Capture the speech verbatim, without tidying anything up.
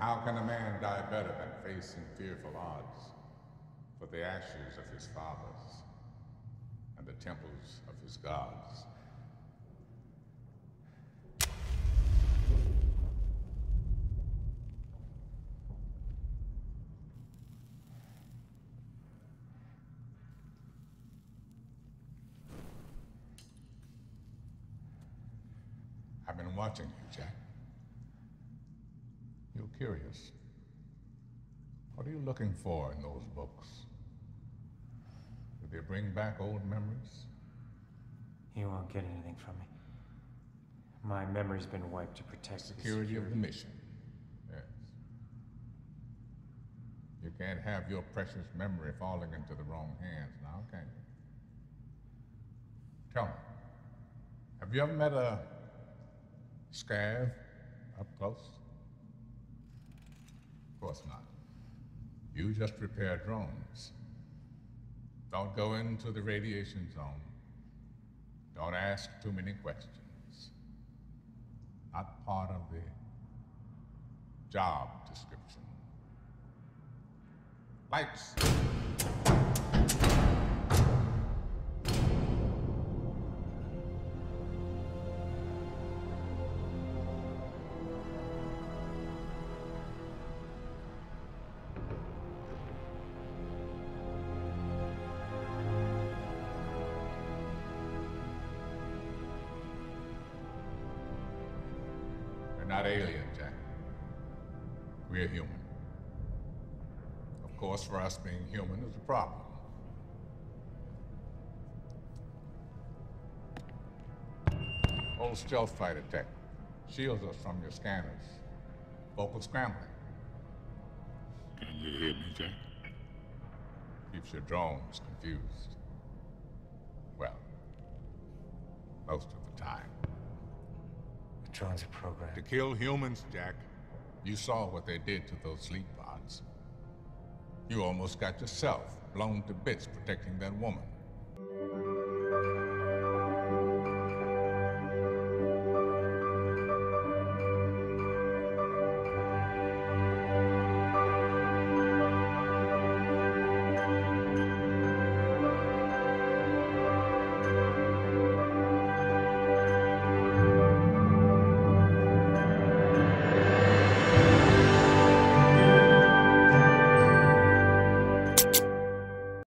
How can a man die better than facing fearful odds? For the ashes of his fathers and the temples of his gods. I've been watching you, Jack. You're curious. What are you looking for in those books? Do they bring back old memories? You won't get anything from me. My memory's been wiped to protect the security, security of the mission. Yes. You can't have your precious memory falling into the wrong hands now, can you? Tell me, have you ever met a Scav up close? Of course not. You just repair drones. Don't go into the radiation zone. Don't ask too many questions. Not part of the job description. Lights! Not alien, Jack. We're human. Of course, for us being human is a problem. Old stealth fighter tech shields us from your scanners. Vocal scrambling. Can you hear me, Jack? Keeps your drones confused. Well, most of the time. Drones are programmed to kill humans, Jack. You saw what they did to those sleep pods. You almost got yourself blown to bits protecting that woman.